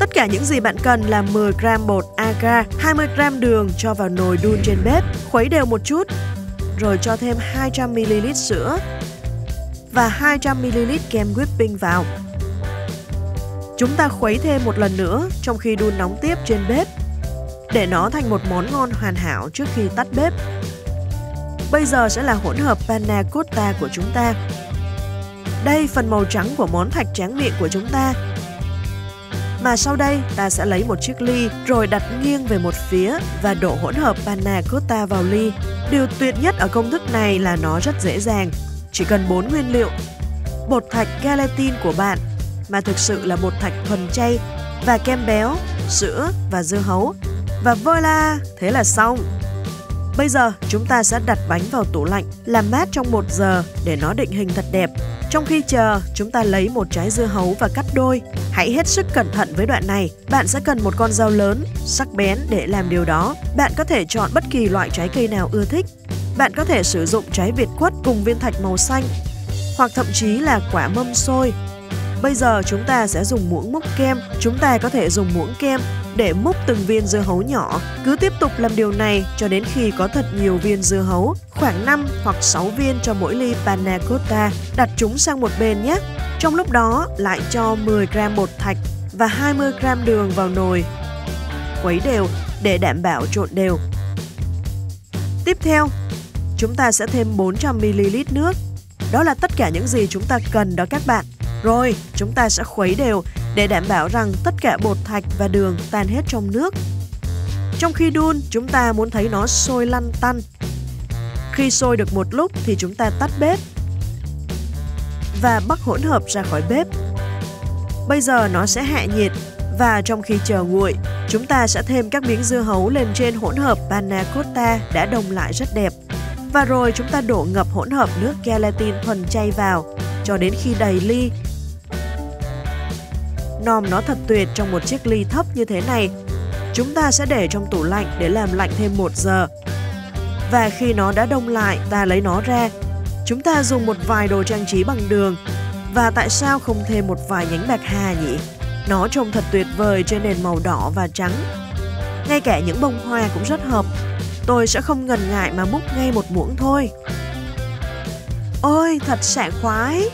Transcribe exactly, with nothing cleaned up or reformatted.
Tất cả những gì bạn cần là mười gam bột agar, hai mươi gam đường cho vào nồi đun trên bếp, khuấy đều một chút, rồi cho thêm hai trăm mi li lít sữa và hai trăm mi li lít kem whipping vào. Chúng ta khuấy thêm một lần nữa trong khi đun nóng tiếp trên bếp để nó thành một món ngon hoàn hảo trước khi tắt bếp. Bây giờ sẽ là hỗn hợp panna cotta của chúng ta. Đây phần màu trắng của món thạch tráng miệng của chúng ta. Mà sau đây ta sẽ lấy một chiếc ly rồi đặt nghiêng về một phía và đổ hỗn hợp panna cotta vào ly. Điều tuyệt nhất ở công thức này là nó rất dễ dàng. Chỉ cần bốn nguyên liệu: bột thạch gelatin của bạn, mà thực sự là bột thạch thuần chay, và kem béo, sữa và dưa hấu. Và voilà, thế là xong. Bây giờ chúng ta sẽ đặt bánh vào tủ lạnh làm mát trong một giờ để nó định hình thật đẹp. Trong khi chờ, chúng ta lấy một trái dưa hấu và cắt đôi. Hãy hết sức cẩn thận với đoạn này. Bạn sẽ cần một con dao lớn, sắc bén để làm điều đó. Bạn có thể chọn bất kỳ loại trái cây nào ưa thích. Bạn có thể sử dụng trái việt quất cùng viên thạch màu xanh, hoặc thậm chí là quả mâm xôi. Bây giờ chúng ta sẽ dùng muỗng múc kem. Chúng ta có thể dùng muỗng kem để múc từng viên dưa hấu nhỏ. Cứ tiếp tục làm điều này cho đến khi có thật nhiều viên dưa hấu, khoảng năm hoặc sáu viên cho mỗi ly panna cotta. Đặt chúng sang một bên nhé. Trong lúc đó lại cho mười gam bột thạch và hai mươi gam đường vào nồi. Khuấy đều để đảm bảo trộn đều. Tiếp theo, chúng ta sẽ thêm bốn trăm mi li lít nước. Đó là tất cả những gì chúng ta cần đó các bạn. Rồi, chúng ta sẽ khuấy đều để đảm bảo rằng tất cả bột thạch và đường tan hết trong nước. Trong khi đun, chúng ta muốn thấy nó sôi lăn tăn. Khi sôi được một lúc thì chúng ta tắt bếp và bắc hỗn hợp ra khỏi bếp. Bây giờ nó sẽ hạ nhiệt và trong khi chờ nguội, chúng ta sẽ thêm các miếng dưa hấu lên trên hỗn hợp panna cotta đã đông lại rất đẹp. Và rồi chúng ta đổ ngập hỗn hợp nước gelatin thuần chay vào cho đến khi đầy ly. Nom nó thật tuyệt trong một chiếc ly thấp như thế này. Chúng ta sẽ để trong tủ lạnh để làm lạnh thêm một giờ. Và khi nó đã đông lại, ta lấy nó ra. Chúng ta dùng một vài đồ trang trí bằng đường. Và tại sao không thêm một vài nhánh bạc hà nhỉ? Nó trông thật tuyệt vời trên nền màu đỏ và trắng. Ngay cả những bông hoa cũng rất hợp. Tôi sẽ không ngần ngại mà múc ngay một muỗng thôi. Ôi, thật sảng khoái!